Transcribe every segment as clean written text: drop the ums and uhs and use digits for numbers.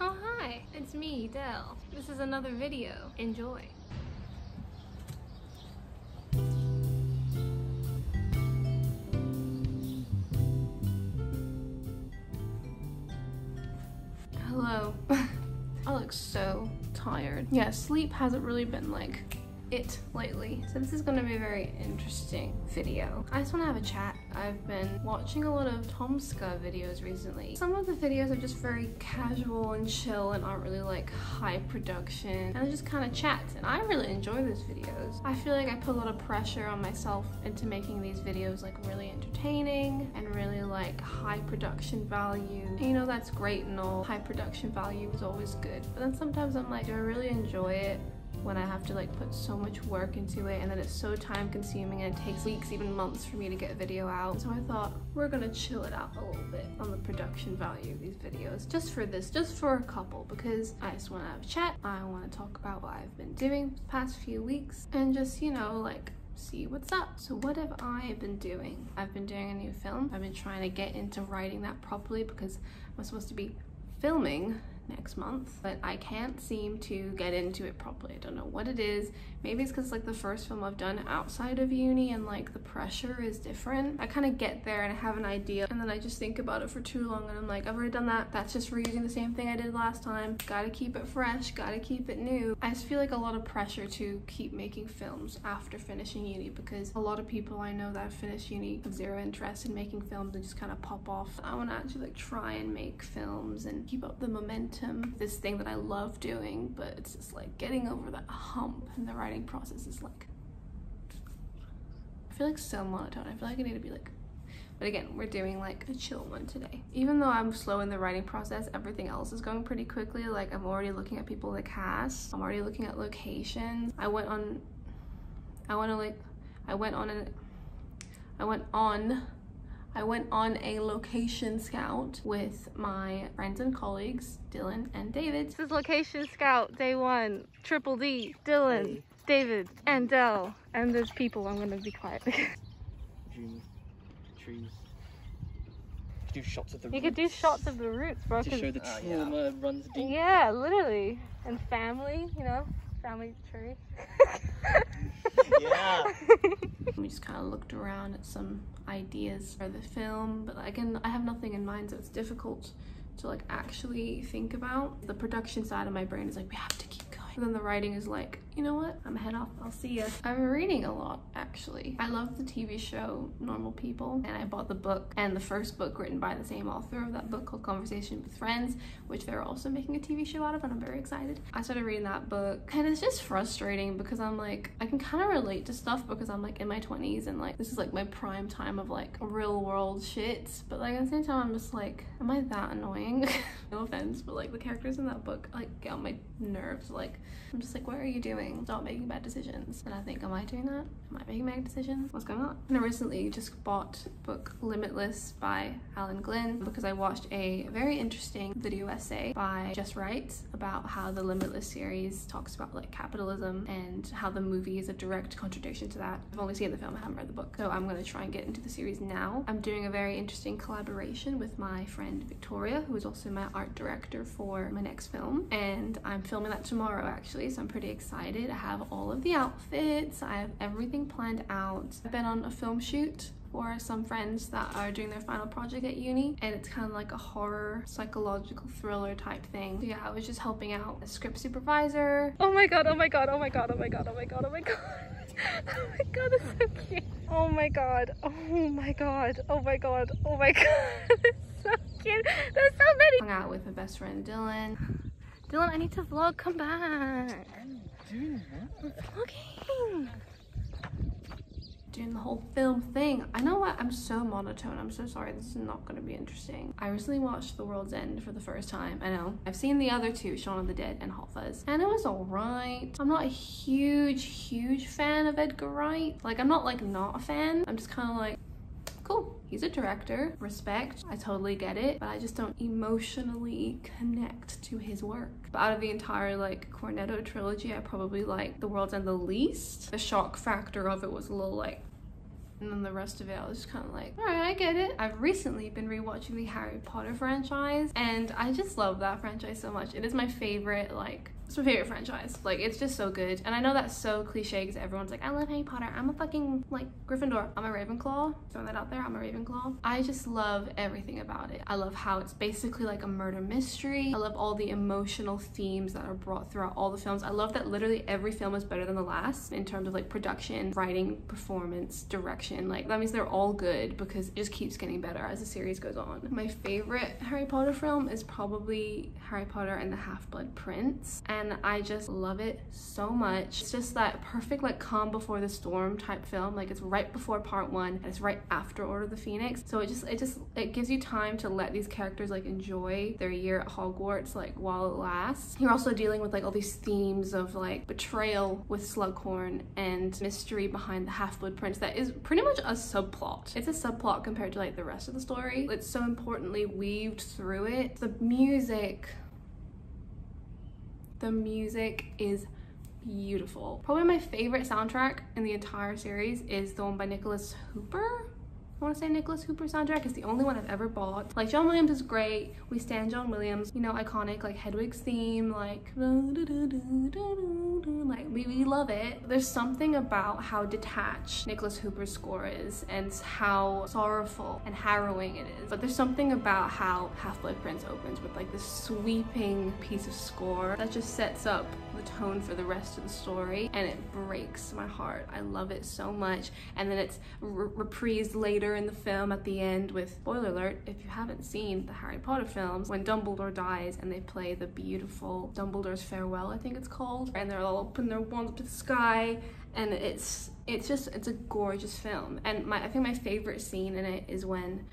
Oh hi, it's me, Del. This is another video. Enjoy. Hello. I look so tired. Yeah, sleep hasn't really been like it lately, so this is gonna be a very interesting video. I just want to have a chat. I've been watching a lot of Tomska videos recently. Some of the videos are just very casual and chill and aren't really like high production, and I just kind of chat, and I really enjoy those videos. I feel like I put a lot of pressure on myself into making these videos like really entertaining and really like high production value, and you know, that's great and all. High production value is always good, but then sometimes I'm like, do I really enjoy it when I have to like put so much work into it, and then it's so time consuming and it takes weeks, even months for me to get a video out. So I thought we're gonna chill it out a little bit on the production value of these videos, just for this, just for a couple, because I just wanna have a chat. I wanna talk about what I've been doing the past few weeks and just, you know, like see what's up. So what have I been doing? I've been doing a new film. I've been trying to get into writing that properly because I'm supposed to be filming next month, but I can't seem to get into it properly. I don't know what it is. Maybe it's because like the first film I've done outside of uni and like the pressure is different. I kind of get there and I have an idea, and then I just think about it for too long and I'm like, I've already done that. That's just reusing the same thing I did last time. Gotta keep it fresh, gotta keep it new. I just feel like a lot of pressure to keep making films after finishing uni, because a lot of people I know that have finished uni have zero interest in making films and just kind of pop off. I want to actually like try and make films and keep up the momentum. This thing that I love doing, but it's just like getting over that hump, and the writing process is like, I feel like so monotone. I feel like I need to be like, but again, we're doing like a chill one today. Even though I'm slow in the writing process, everything else is going pretty quickly. Like I'm already looking at people to cast, I'm already looking at locations. I went on a location scout with my friends and colleagues, Dylan and David. This is location scout day one, Triple D, Dylan, hey. David, and Del. And there's people, I'm gonna be quiet. Trees. You could do shots of the roots. You could do shots of the roots, bro. To show the trauma runs deep. Yeah, literally. And family, you know, family tree. Yeah. We just kind of looked around at some ideas for the film, but again, I have nothing in mind, so it's difficult to like actually think about. The production side of my brain is like, we have to keep going. And then the writing is like, you know what? I'm head off, I'll see ya. I've been reading a lot, actually. I love the TV show Normal People, and I bought the book, and the first book written by the same author of that book called Conversation with Friends, which they're also making a TV show out of, and I'm very excited. I started reading that book, and it's just frustrating because I'm like, I can kind of relate to stuff because I'm like in my 20s, and like this is like my prime time of like real world shit, but like at the same time I'm just like, am I that annoying? No offense, but like the characters in that book like get on my nerves. Like I'm just like, what are you doing? Stop making bad decisions. And I think, am I doing that? Am I making bad decisions? What's going on? And I recently just bought book Limitless by Alan Glynn because I watched a very interesting video essay by Jess Wright about how the Limitless series talks about like capitalism and how the movie is a direct contradiction to that. I've only seen the film, I haven't read the book, so I'm going to try and get into the series now. I'm doing a very interesting collaboration with my friend Victoria, who is also my art director for my next film, and I'm filming that tomorrow actually, so I'm pretty excited. I have all of the outfits, I have everything planned out. I've been on a film shoot for some friends that are doing their final project at uni, and it's kind of like a horror psychological thriller type thing. So yeah, I was just helping out a script supervisor. Oh my god, oh my god, oh my god, oh my god, oh my god, oh my god. Oh my god, that's so cute. Oh my god, oh my god, oh my god, oh my god. That's so cute. There's so many. Hung out with my best friend Dylan. Dylan, I need to vlog, come back. I'm doing that. I'm vlogging. Doing the whole film thing. I know what, I'm so monotone. I'm so sorry, this is not gonna be interesting. I recently watched The World's End for the first time. I know, I've seen the other two, Shaun of the Dead and Hot Fuzz, and it was all right. I'm not a huge fan of Edgar Wright. Like, I'm not a fan. I'm just kind of like, cool. He's a director, respect, I totally get it, but I just don't emotionally connect to his work. But out of the entire like Cornetto trilogy, I probably like The World's End the least. The shock factor of it was a little like, And then the rest of it, I was just kind of like, all right, I get it. I've recently been rewatching the Harry Potter franchise, and I just love that franchise so much. It is my favorite, like, it's my favorite franchise. Like, it's just so good. And I know that's so cliche because everyone's like, I love Harry Potter. I'm a fucking, like, Gryffindor. I'm a Ravenclaw. Throwing that out there, I'm a Ravenclaw. I just love everything about it. I love how it's basically like a murder mystery. I love all the emotional themes that are brought throughout all the films. I love that literally every film is better than the last in terms of, like, production, writing, performance, direction. Like, that means they're all good because it just keeps getting better as the series goes on. My favorite Harry Potter film is probably Harry Potter and the Half-Blood Prince. And I just love it so much. It's just that perfect, like, calm before the storm type film. Like, it's right before part one and it's right after Order of the Phoenix. So it gives you time to let these characters, like, enjoy their year at Hogwarts, like, while it lasts. You're also dealing with, like, all these themes of, like, betrayal with Slughorn and mystery behind the Half-Blood Prince that is pretty much a subplot. It's a subplot compared to, like, the rest of the story. It's so importantly weaved through it. The music is beautiful. Probably my favorite soundtrack in the entire series is the one by Nicholas Hooper. I want to say Nicholas Hooper soundtrack. It's the only one I've ever bought. Like, John Williams is great. We stan John Williams. You know, iconic, like, Hedwig's Theme, like, we love it. There's something about how detached Nicholas Hooper's score is and how sorrowful and harrowing it is. But there's something about how Half-Blood Prince opens with, like, this sweeping piece of score that just sets up the tone for the rest of the story, and it breaks my heart. I love it so much. And then it's reprised later in the film at the end with, spoiler alert if you haven't seen the Harry Potter films, when Dumbledore dies and they play the beautiful Dumbledore's Farewell, I think it's called, and they're all putting their wands up to the sky, and it's a gorgeous film. And I think my favorite scene in it is when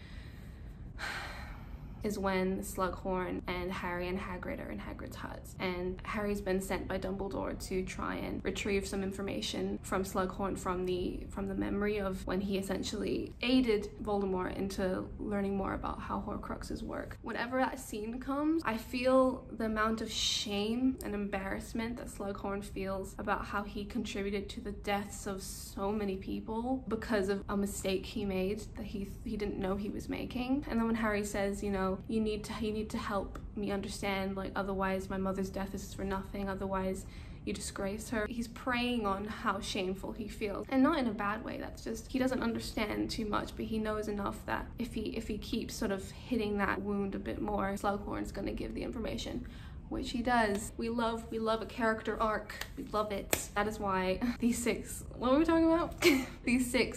Slughorn and Harry and Hagrid are in Hagrid's hut, and Harry's been sent by Dumbledore to try and retrieve some information from Slughorn from the memory of when he essentially aided Voldemort into learning more about how Horcruxes work. Whenever that scene comes, I feel the amount of shame and embarrassment that Slughorn feels about how he contributed to the deaths of so many people because of a mistake he made that he didn't know he was making. And then when Harry says, you know, you need to help me understand, like, otherwise my mother's death is for nothing, otherwise you disgrace her. He's preying on how shameful he feels, and not in a bad way. That's just, he doesn't understand too much, but he knows enough that if he keeps sort of hitting that wound a bit more, Slughorn's gonna give the information, which he does. We love a character arc. We love it. That is why the sixth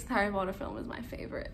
Harry Potter film is my favorite.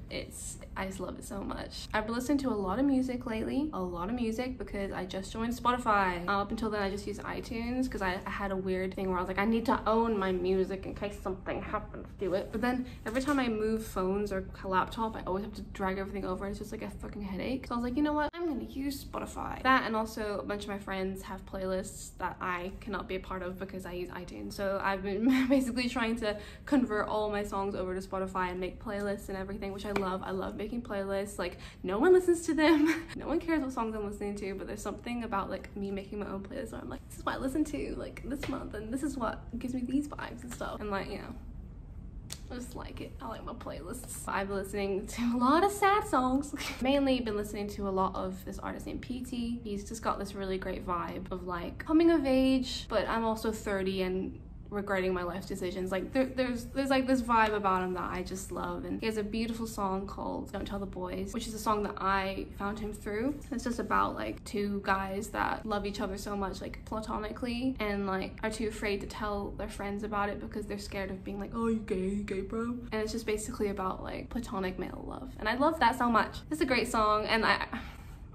I just love it so much. I've been listening to a lot of music lately, because I just joined Spotify. Up until then, I just used iTunes because I had a weird thing where I was like, I need to own my music in case something happens to it. But then every time I move phones or laptop, I always have to drag everything over, and it's just like a fucking headache. So I was like, you know what? I'm gonna use Spotify. That, and also a bunch of my friends have playlists that I cannot be a part of because I use iTunes. So I've been basically trying to convert all my songs over to Spotify and make playlists and everything, which I love. I love making playlists. Like, no one listens to them. No one cares what songs I'm listening to, but there's something about, like, me making my own playlist where I'm like, this is what I listen to, like, this month, and this is what gives me these vibes and stuff. And, like, you know, I just like it. I like my playlists. I've been listening to a lot of sad songs. Mainly been listening to a lot of this artist named Petey. He's just got this really great vibe of, like, coming of age, but I'm also 30 and regretting my life decisions. Like, there's like this vibe about him that I just love. And he has a beautiful song called Don't Tell the Boys, which is a song that I found him through. It's just about, like, two guys that love each other so much, like, platonically, and, like, are too afraid to tell their friends about it because they're scared of being like, oh, you gay bro. And it's just basically about, like, platonic male love, and I love that so much. It's a great song. And I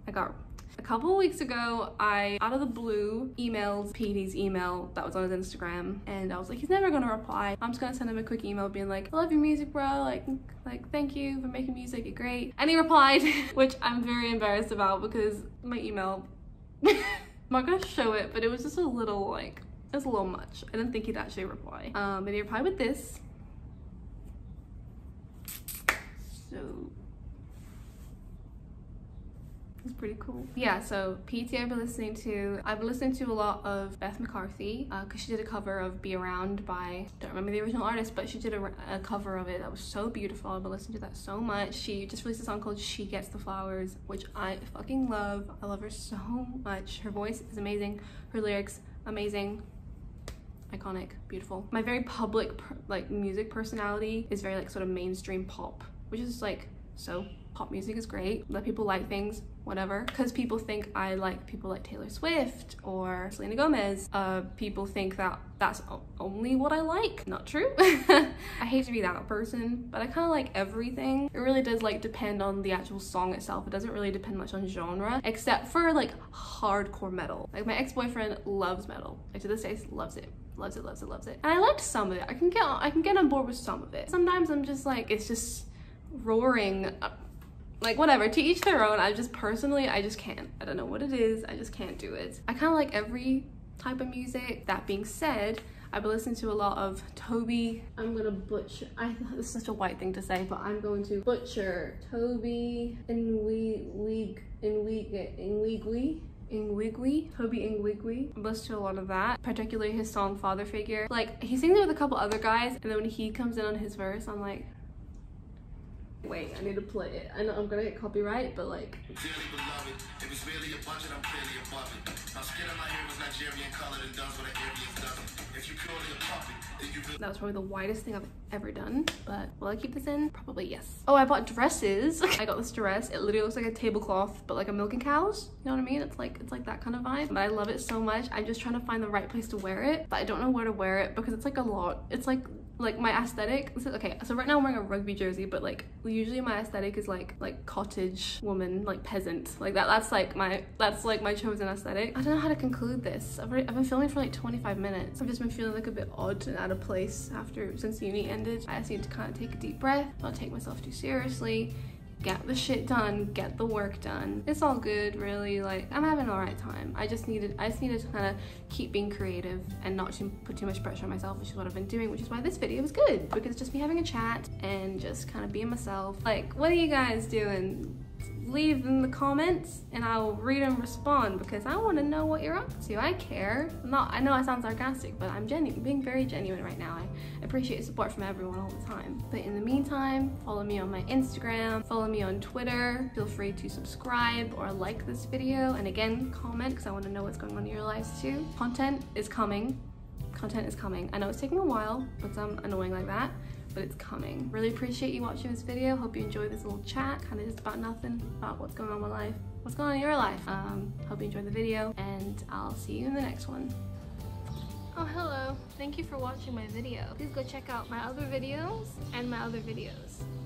got a couple of weeks ago, I, out of the blue, emailed Petey's email that was on his Instagram, and I was like, he's never gonna reply. I'm just gonna send him a quick email being like, I love your music, bro. Like, thank you for making music, you're great. And he replied, which I'm very embarrassed about because my email, I'm not gonna show it, but it was just a little, like, it was a little much. I didn't think he'd actually reply. And he replied with this. So, It's pretty cool. Yeah, so Petey I've been listening to a lot of Beth McCarthy because she did a cover of Be Around by, don't remember the original artist, but she did a cover of it that was so beautiful. I've been listening to that so much. She just released a song called She Gets the Flowers, which I fucking love. I love her so much. Her voice is amazing. Her lyrics, amazing. Iconic, beautiful. My very public music personality is very sort of mainstream pop, which is so pop music is great. Let people like things, whatever. Because people think I like people like Taylor Swift or Selena Gomez. People think that that's only what I like. Not true. I hate to be that person, but I kind of like everything. It really does depend on the actual song itself. It doesn't really depend much on genre, except for hardcore metal. My ex-boyfriend loves metal. To this day, loves it. Loves it, loves it, loves it. And I liked some of it. I can get on board with some of it. Sometimes I'm just it's just roaring. Whatever, to each their own. I just can't. I don't know what it is. I just can't do it. I kind of like every type of music. That being said, I've been listening to a lot of Tobe. I'm gonna butcher. I know this is such a white thing to say, but I'm going to butcher Tobe Nwigwe. Tobe Nwigwe. I've listened to a lot of that, particularly his song Father Figure. He sings it with a couple other guys, and then when he comes in on his verse, I'm like, wait, I need to play it. I know I'm gonna get copyright, but that was probably the widest thing I've ever done, but will I keep this in? Probably yes. Oh, I bought dresses. I got this dress. It literally looks like a tablecloth, but a milking cow's. You know what I mean? It's like that kind of vibe, but I love it so much. I'm just trying to find the right place to wear it, but I don't know where to wear it because it's a lot. It's my aesthetic. Okay, so right now I'm wearing a rugby jersey, but usually my aesthetic is like cottage woman, peasant, that. That's my chosen aesthetic. I don't know how to conclude this. I've been filming for 25 minutes. I've just been feeling a bit odd and out of place since uni ended. I just need to kind of take a deep breath, not take myself too seriously, get the shit done, get the work done. It's all good, really. I'm having an alright time. I just needed to kind of keep being creative and not to put too much pressure on myself, which is what I've been doing, which is why this video was good, because it's just me having a chat and just kind of being myself. What are you guys doing? Leave in the comments and I'll read and respond, because I want to know what you're up to. I care. I know I sound sarcastic, but I'm genuine, being very genuine right now. I appreciate support from everyone all the time. But in the meantime, follow me on my Instagram, follow me on Twitter, feel free to subscribe or like this video, and again, comment, because I want to know what's going on in your lives too. Content is coming. I know it's taking a while, but I'm annoying like that, but it's coming. Really appreciate you watching this video. Hope you enjoyed this little chat, kind of just about nothing, about what's going on in my life, what's going on in your life. Hope you enjoyed the video, and I'll see you in the next one. Oh, hello. Thank you for watching my video. Please go check out my other videos and my other videos.